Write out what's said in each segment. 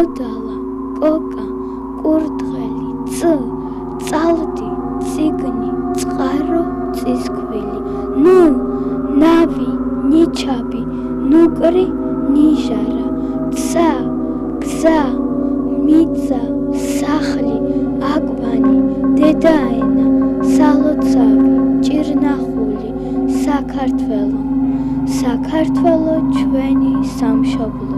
odala, koka, kurtgheli, tz, tsaldi, tsigni, tsqaro, tsiskvili, nun, navi, nichabi, nukri, nijara, tsa, gza, mitza, sakhli, akvani, dedaena, salotsavi, chirnakhuli, sakartvelo, sakartvelo chveni samshabloa.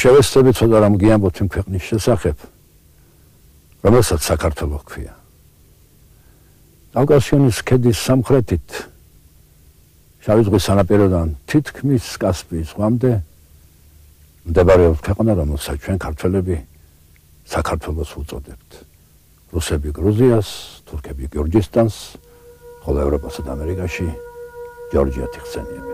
შევესწრებით ცოტა რამ გიამბოთ იმ ქვეყნის შესახებ, რომელსაც საქართველო ჰქვია. კავკასიონის ქედის სამხრეთით, შავი ზღვის სანაპიროდან თითქმის კასპიის ზღვამდე მდებარეობს ქვეყანა, რომელსაც ჩვენ ქართველები საქართველოს ვუწოდებთ. რუსები გრუზიას, თურქები გიორგიზთანს, ხოლო ევროპასა და ამერიკაში ჯორჯიათი ხსენიებენ.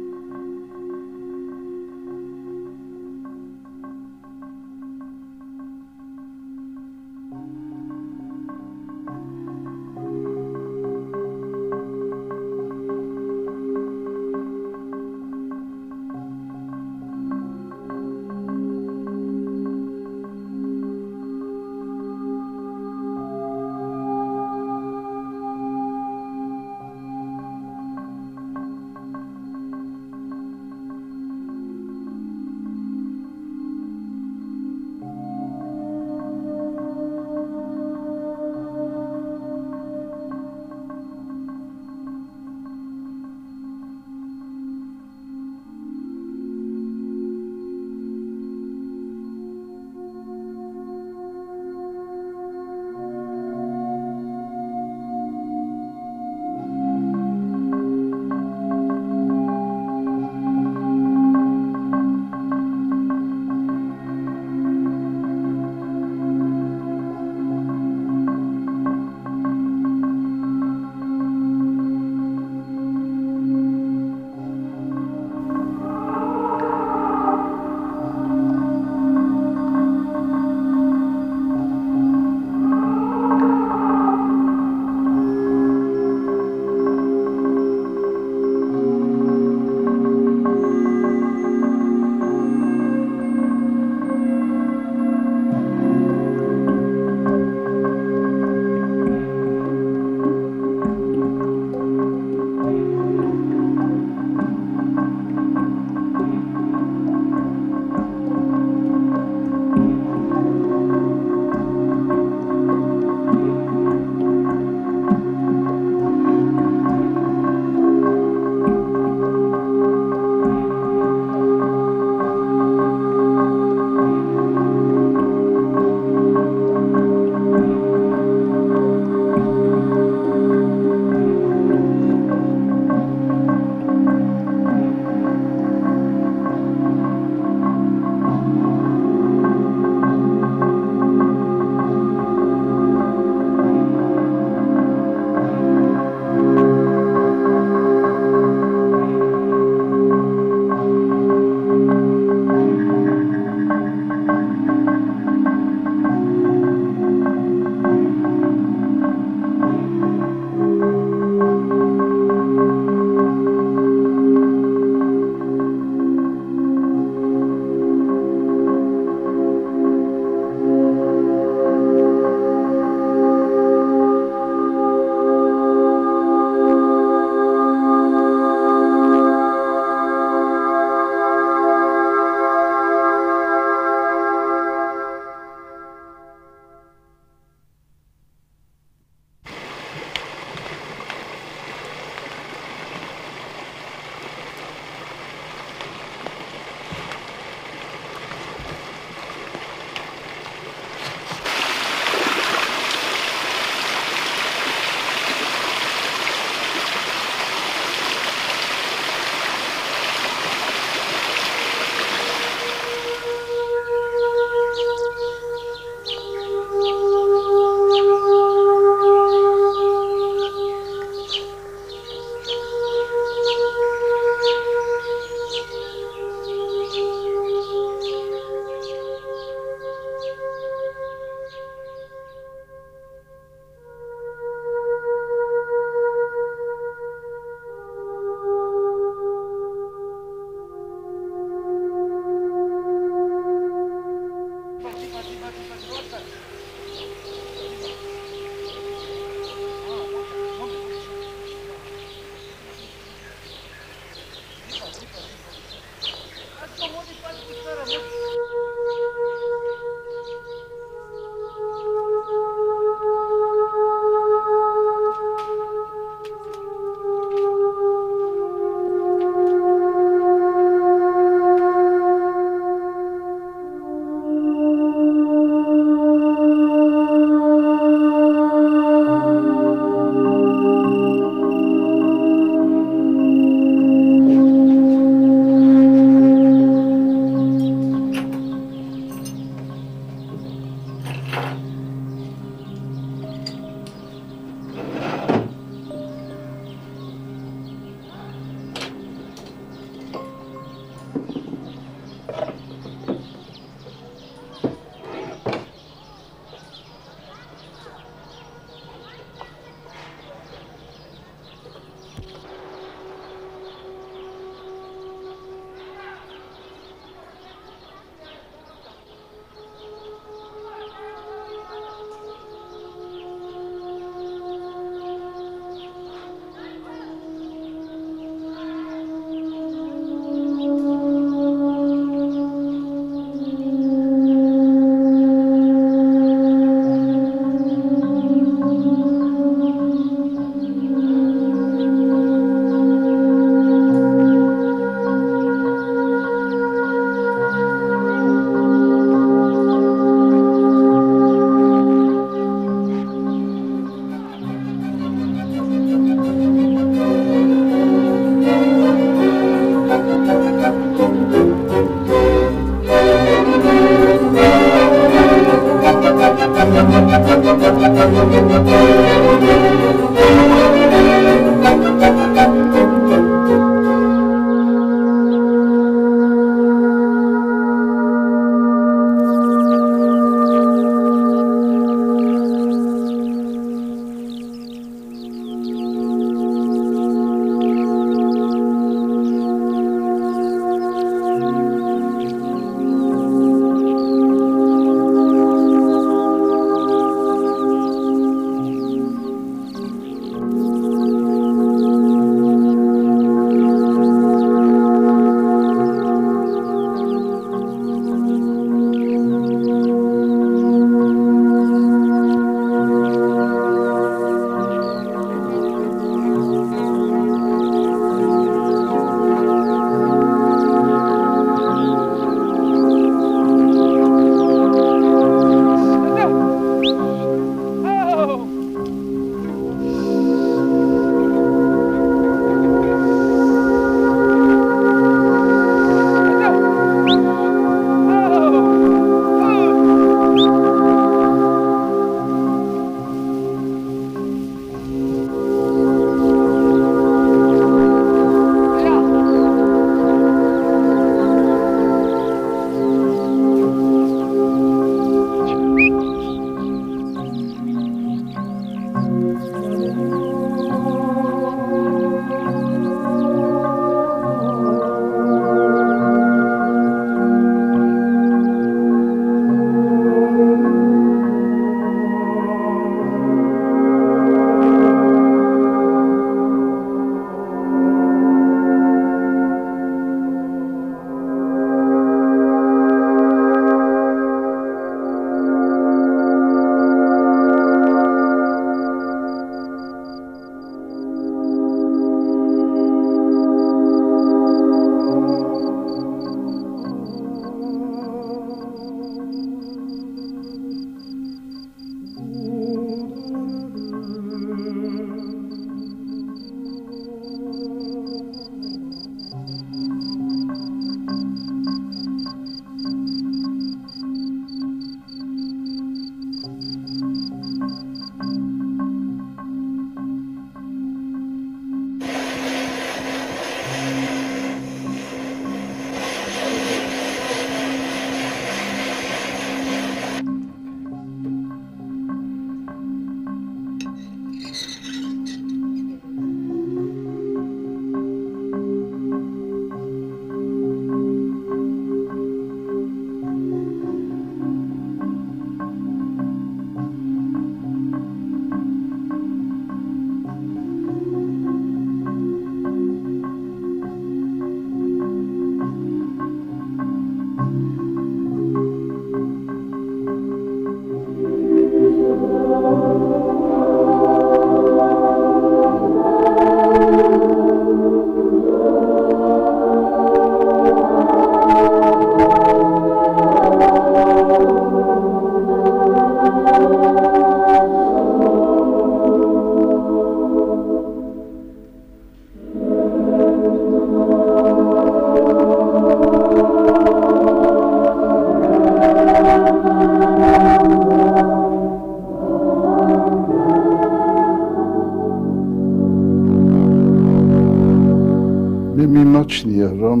გამჩნია, რომ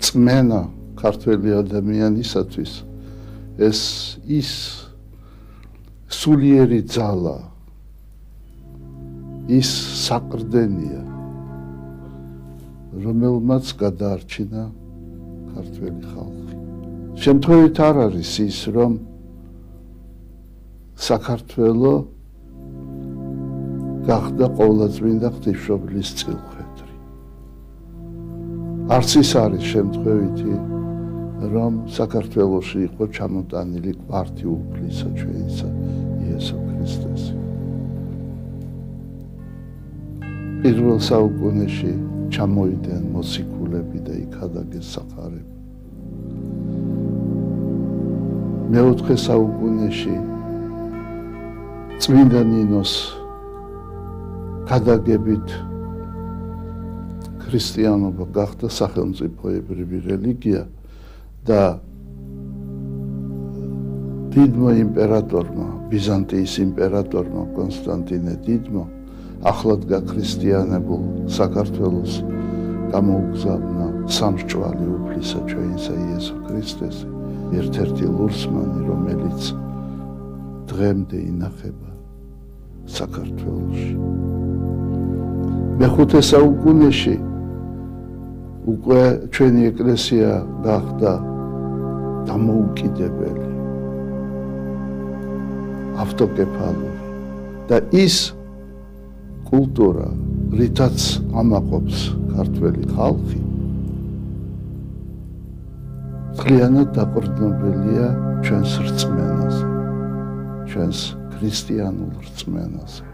წმენა ქართველი ადამიანისათვის ეს ის სულიერი ძალა ის საყრდენია რომელმაც გადაარჩინა ქართველი ხალხი. Შემთხვევით არ არის ის, რომ საქართველო გახდა ყოვლადწმინდა ღვთისმშობლის წილხვედრი. Არც ის არის შემთხვევითი, რომ საქართველოში იყო ჩამოტანილი კვართი უფლისა ჩვენისა იესო ქრისტეს. პირველ საუკუნეში ჩამოიდნენ მოციქულები და იქადაგეს სახარები. მეოთხე საუკუნეში წმინდა ნინოს გადაგებით ქრისტიანობა გახდა სახელმწიფოებრივი რელიგია და დიდმა იმპერატორმა, ბიზანტიის იმპერატორმა კონსტანტინე დიდმა ახლად გაქრისტიანებულ საქართველოს გამოუგზავნა სამსჭველი უფლისა ჩვენისა იესო ქრისტეს ერთ-ერთი ლურსმანი რომელიც დღემდე ინახება საქართველოში. მეხუთე საუკუნეში უკვე ჩვენი ეკლესია გახდა დამოუკიდებელი ავტოკეფალური და ის კულტურა, რითაც ამაყობს ქართველი ხალხი, ძალიანად დაყრდნობილია ჩვენს რწმენაზე, ჩვენს ქრისტიანულ რწმენაზე.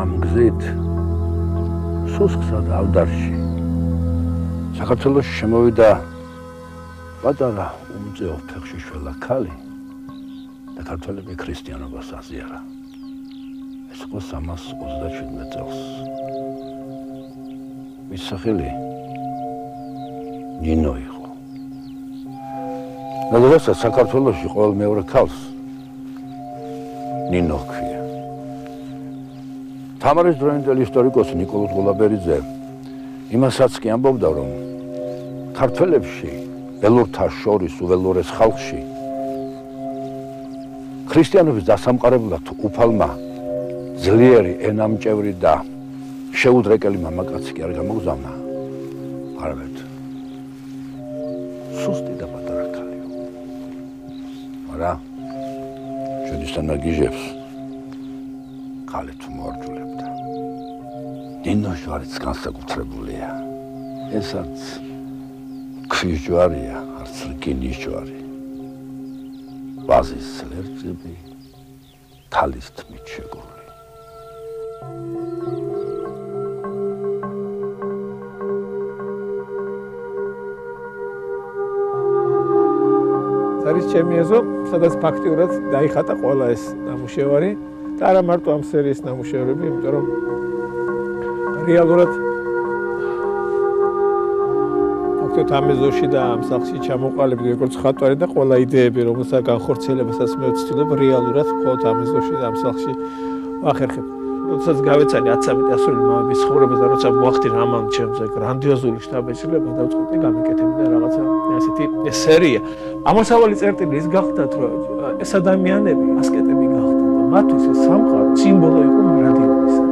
ამ გზით სუსხსა და ავდარში საქართველოში შემოვიდა პატარა უმწეო ფეხში შველა ქალი და ქართველები ქრისტიანობას აზიარა. ეს იყო 327 წელს. მის სახელი ნინო იყო. ნადევასაც საქართველოში ყოველ მეორე ქალს ნინო ჰქვია. თამარის დროინდელი ისტორიკოსი ნიკოლოზ გოლაბერიძე იმასაც კი ამბობდა, რომ ქართველებში ველურთა შორის უველურეს ხალხში ქრისტიანობის დასამყარებლად უფალმა ძლიერი ენამჭევრი და შეუდრეკელი მამაკაცი კი არ გამოგზავნა. არამედ სუსტი და პატარა ქალიო. არა შედისთან აგიჟებს ქალი თუ მოარჯულებდა. ნინო ჟვარიც განსაკუთრებულია. ესაც ქვის ჯვარია, არც რკინის ჯვარი. ვაზის ლერწები, თალის თმით შეკრული. ეს არის ჩემი ეზო, სადაც ფაქტიურად დაიხატა ყველა ეს ნამუშევარი და არა მარტო ამ სერიის ნამუშევრები, იმიტომ რომ რეალურად ამეზოში და ამ სახლში ჩამოყალიბდი როგორც ხატვარი და ყველა იდეები, რომელსაც განხორციელებასაც მე ვცდილობ რეალურად მხოლოდ ამეზოში და ამ სახლში ვახერხებ. როდესაც გავეცანი 13 ასეული მომების ცხოვრებას და როცა მოახდი რამან ჩემზე გრანდიოზული შთაბეჭდილება დავწყდი გამიკეთებინა რაღაცა ასეთი სერია. ამოსავალი წერტილი ის გახდათ, რომ ეს ადამიანები ასკეტები გახდნენ და მათთვის ეს სამყარო სიმბოლო იყო მრავლისა.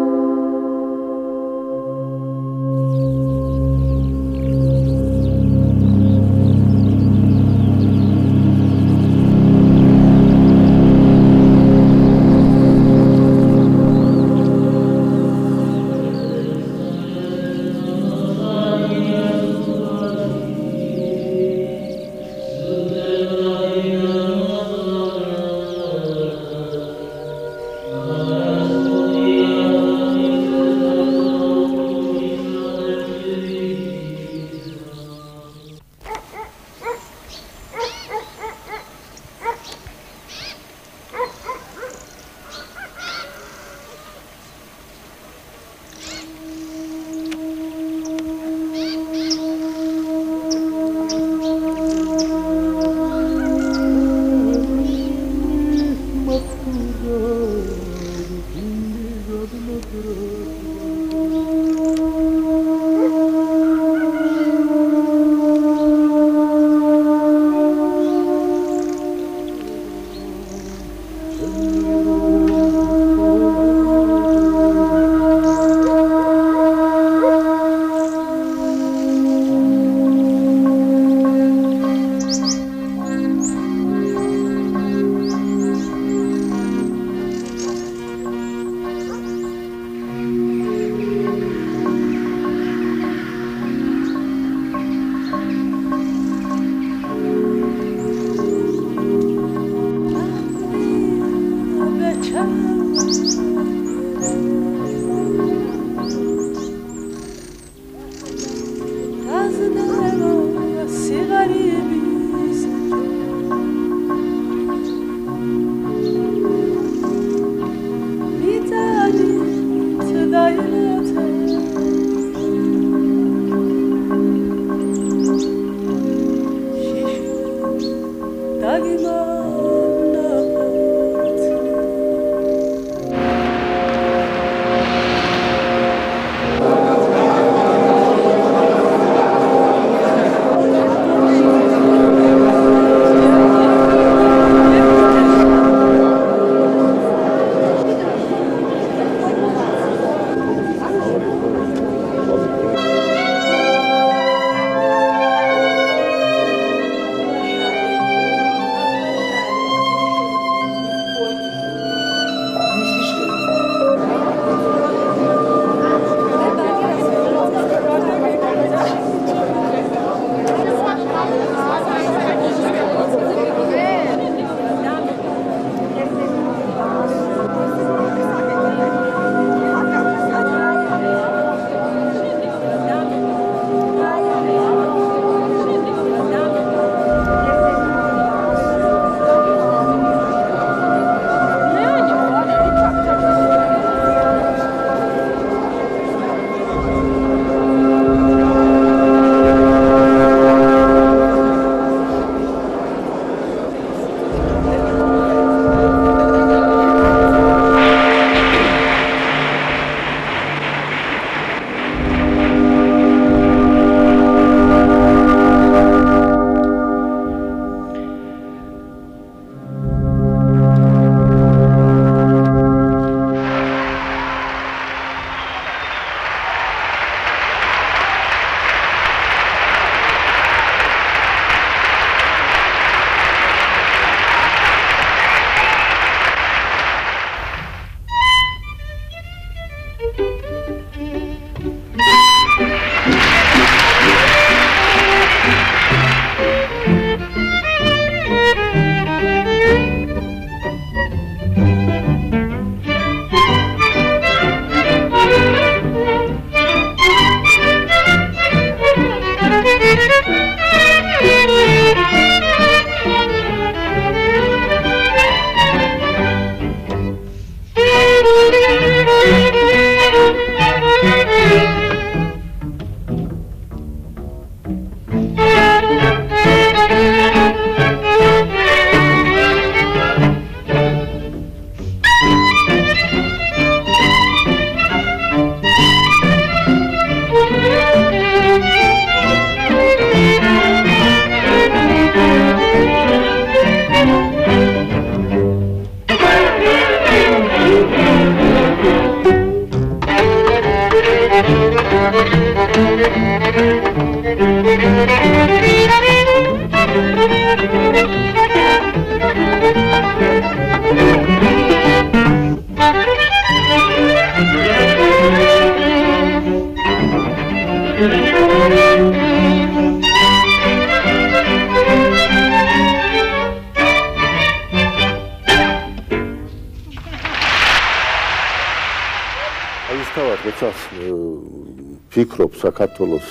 Fikrops საქართველოს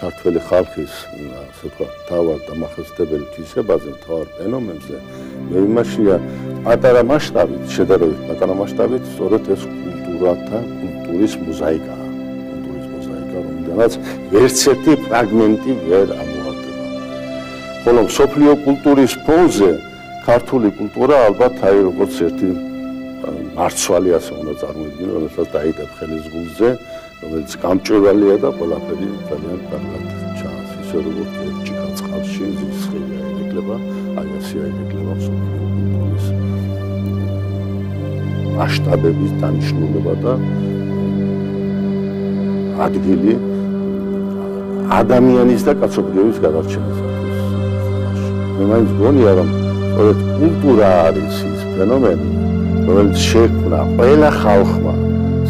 ქართველი ხალხის ასე თქვა თავარ დამახასიათებელი თვისებაზე, თავარ ფენომენზე მე ვიმაშია პატარა მასშტაბით შედარებით პატარა მასშტაბით სწორედ ეს კულტურათა კულტურის მოზაიკაა რომელსაც ერთ-ერთი ფრაგმენტი ვერ ამოარტყა. ხოლო სოფლიო კულტურის ფონზე ქართული კულტურა ალბათ აი როგორც ერთი მარცვალი ასე უნდა წარმოიდგინო, რომელსაც დაიდებ ხელის გულზე, რომელიც გამჭვირვალეა და ყველაფერი ძალიან კარგად ჩანს. ისე როგორც ერთი გაწყალში ზის ხილი ეკლება, აი ასე ეკლება სოფლის მასშტაბების დანიშნულება და ადგილი ადამიანის და კაცობრიობის გადარჩენას. მე მაინც გონია რომ სწორედ კულტურა არის ის ფენომენი, რომელიც შექმნა ყველა ხალხმა,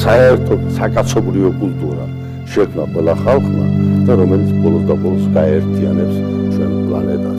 საერთოდ საკაცობრიო კულტურა შექმნა ყველა ხალხმა და რომელიც ბოლოს და ბოლოს გაერთიანებს ჩვენ პლანეტას.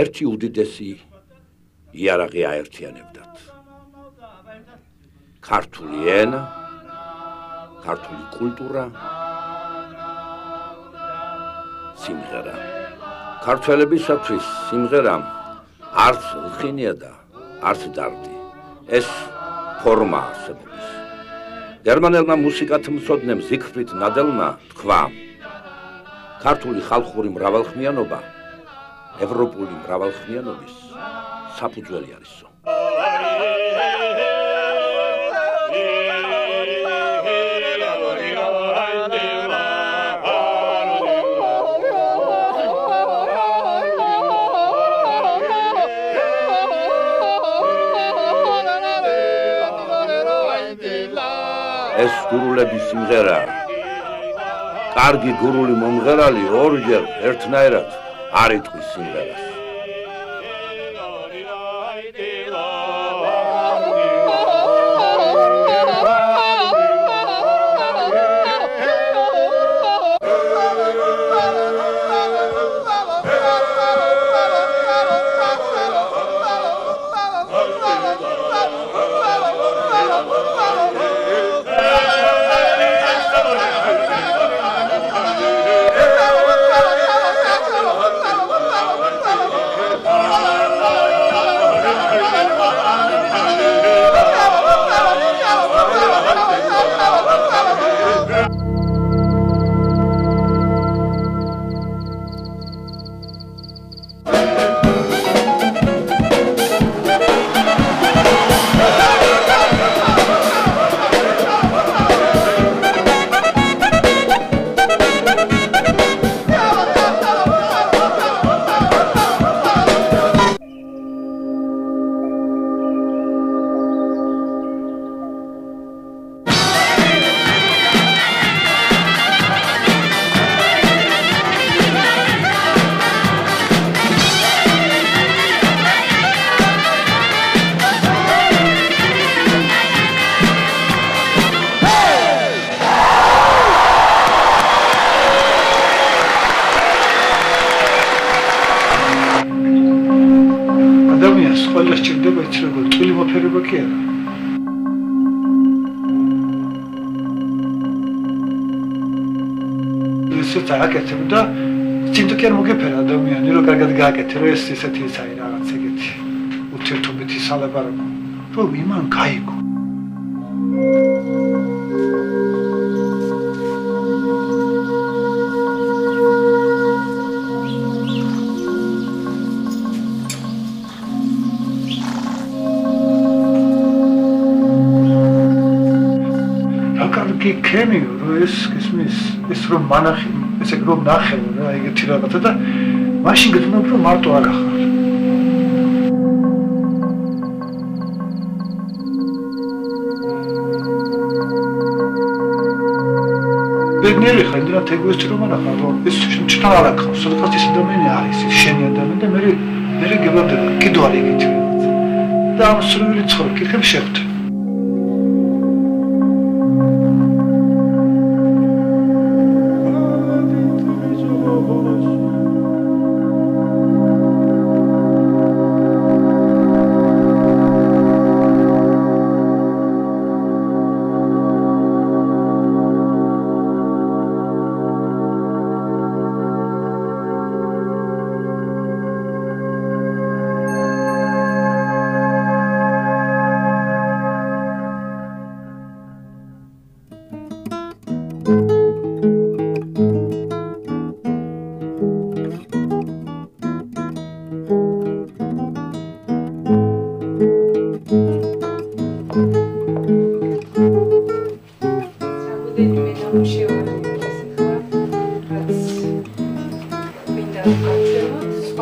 ერთი უდიდესი იარაღი აერთიანებდათ. ქართული ენა, ქართული კულტურა, სიმღერა. ქართველებისათვის სიმღერა არც ხინია და არც დარდი. ეს ფორმა არსებობს. გერმანელმა მუსიკათმცოდნემ ზიგფრიდ ნადელმა თქვა: ქართული ხალხური მრავალხმიანობა ევროპული მრავალხმიანობის საფუძველი არისო. ეს გურულების სიმღერაა. კარგი გურული მომღერალი ორჯერ ერთნაირად არ იტყვის სიმღერას.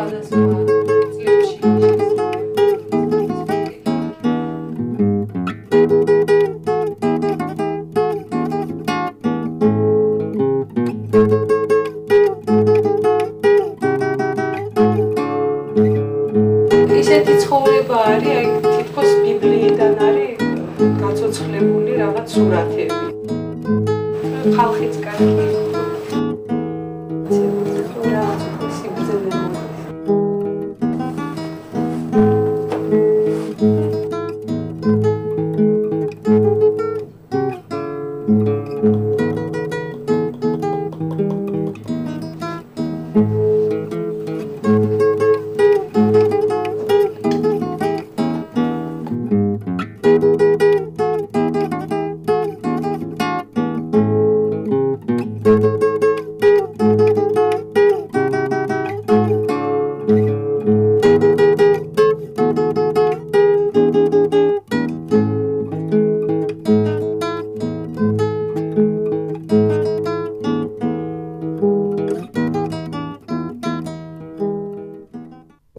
It's ხალხიც კარგი იყო.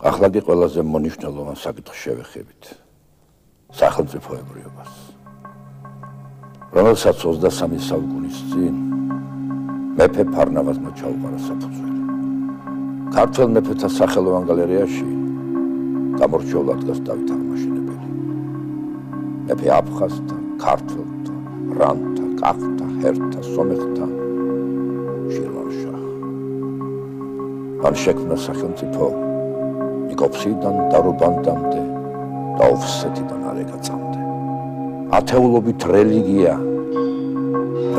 Ახლაგი ყველაზე მონიშნელოვან საკითხს შევეხებით. სახელმწიფოებრიობას. რომელსაც 23 საუკუნის წინ მეფე ფარნავაზმა ჩაუყარა საფუძველი. ქართველ მეფეთა სახელოვან გალერეაში გამორჩეულ ადგილს დავით აღმაშენებელი. მეფე აფხაზთა, ქართველთა, რანთა, კახთა, ჰერთა, სომეხთა შირვანშაჰ. მან შექმნა სახელმწიფო Nikosidam, Darubandamde, da Ofsetidan Aregatzamde. Ateulobit religia,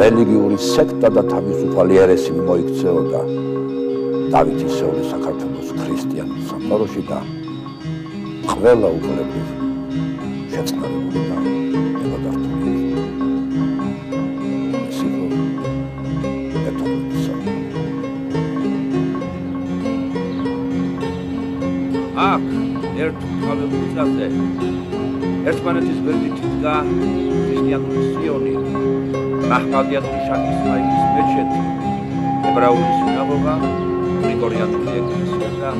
religiouri sekta da თავისუფალი ერესი მოიქცეოდა დავითისეული საქართველოს ქრისტიანულ სამყაროში და ყველა უგონებრივ შეწყნარებული და ელოდართული იყო. ეს იყო ეთნიკური საქმე. აქ ერთ თავებურთაზე ერთმანეთის გვერდით იდგა ქრისტიანული სიონი, ნახმადიანული შაქის მაილის მეჩეთი, ებრაული სინაგოგა, გრიგორიანული ეკლესია და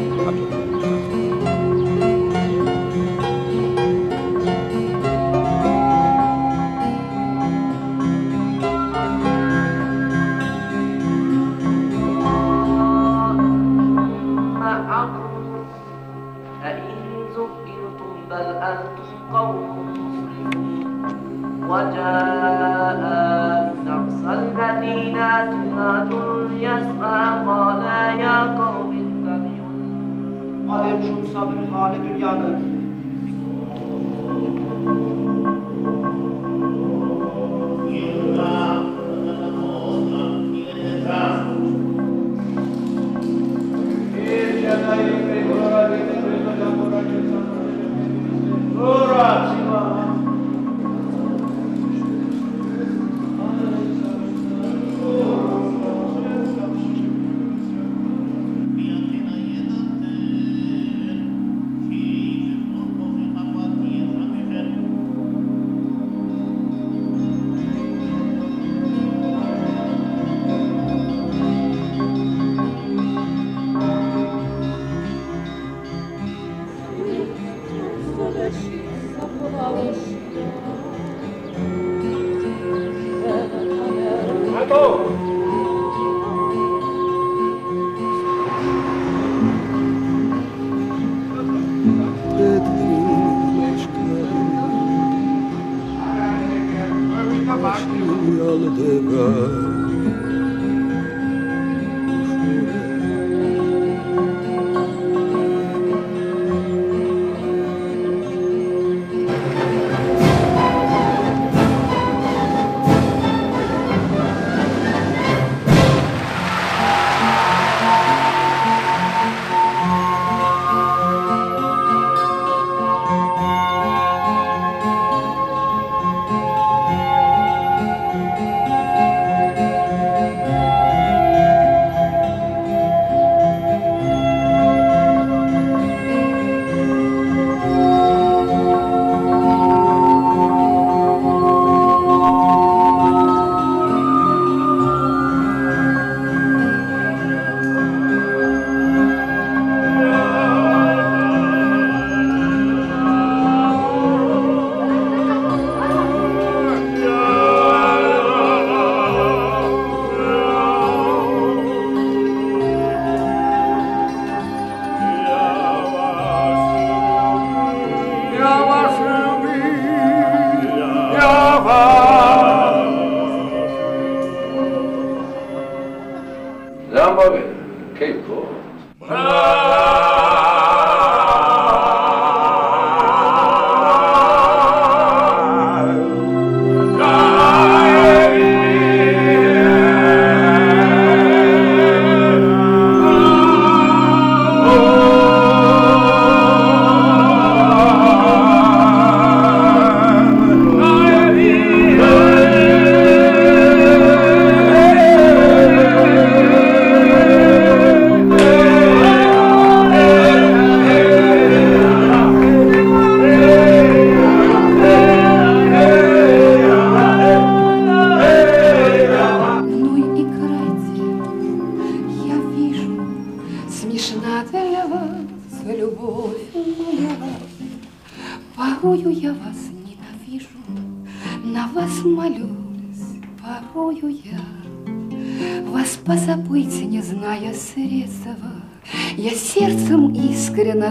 Number in Cape Coral.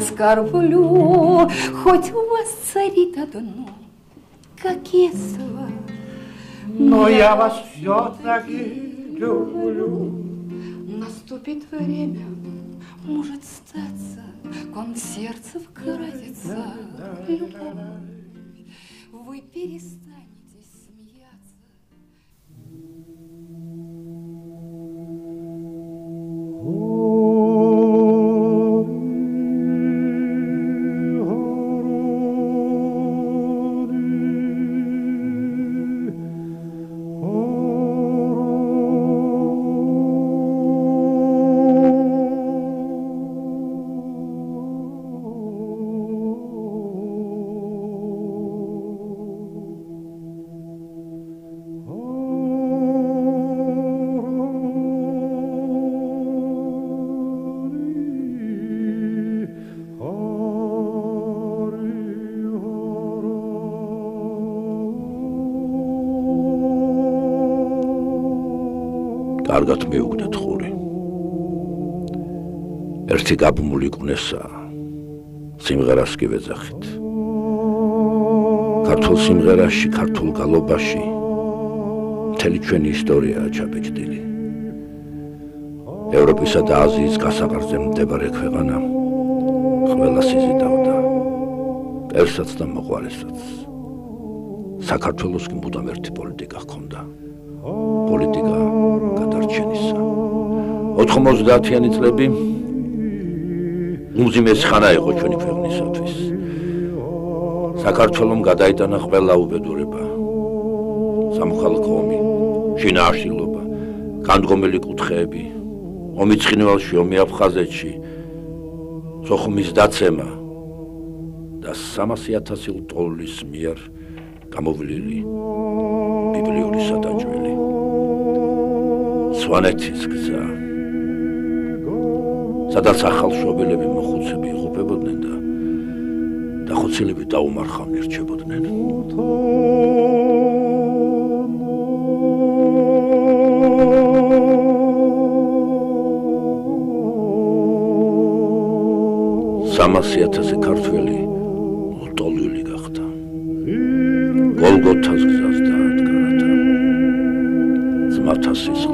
Скорблю, хоть у вас царит одно кокетство, но я вас все-таки люблю. Наступит время, может статься, кон сердца вкратится любовь. Вы перестанете смеяться. Targat mevugnet khuri. Erti gabmuli qnesa. Simgheras ki vezakhit. Kartul simgherashi, kartul galobashi. Mteli chveni istoriaa chabejdili. Evropisa da Aziyis gasaqardze mdebare kveghana. Khvelas izidavda. Ersats da moqvaresats. Sakartvelos ki mudam erti politika khonda. Politika გადარჩენისა 90-იანი წლები უმძიმეს ხანა იყო ჩვენი ქვეყნისათვის საქართველოს გადაიტანა ყველა უბედურება სამოქალაქო ომი შინაარსილობა განდგომილი კუთხეები ომის ცხინვალში ომი აფხაზეთში სოხუმის დაცემა და 300,000 დოლარის მიერ გამოვლილი ბიბლიური სატაჭველი სვანეთის გზა სადაც ახალშობილები მოხუცები იღუპებოდნენ და დახოცილები დაუმარხავ ნერჩებოდნენ სამასიათაზე ქართველი უტოლვილი გახდა გოლგოთას გზას დაადგა ძმათა სისხლი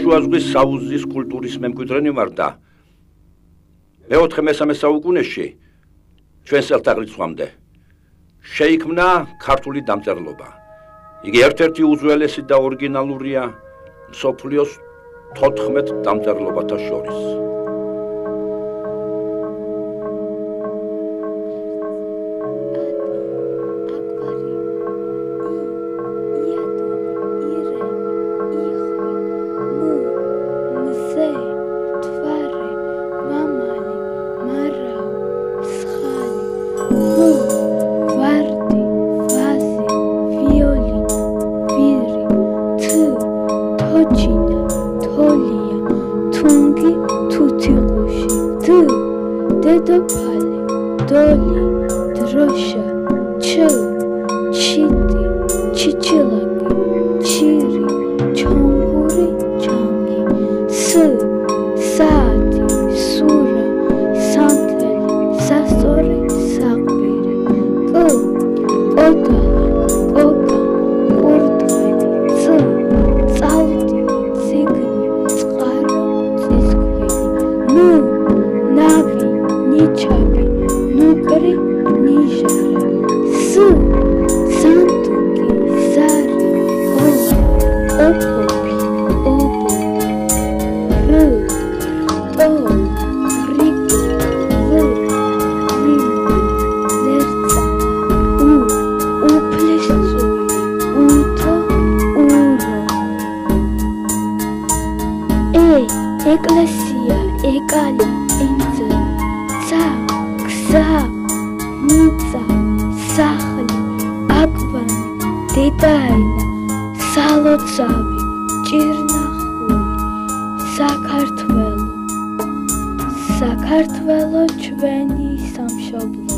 Შუაზღვის საუზის კულტურის მემკვიდრენი ვარ და მე-13 საუკუნეში ჩვენ სელთაღრიცხვამდე შეიქმნა ქართული დამწერლობა. იგი ერთ-ერთი უძველესი და ორიგინალურია მსოფლიოს 14 დამწერლობათა შორის. Oh, Ricky, Lou, Ricky, Lerta. Gali, Insel, Zag, Xar, Nitsa, Sahali, Akvani, Dedaina, Salotsavi, Chirnakhuli, Sakartvelo, Sakartvelo chveni samshoblo.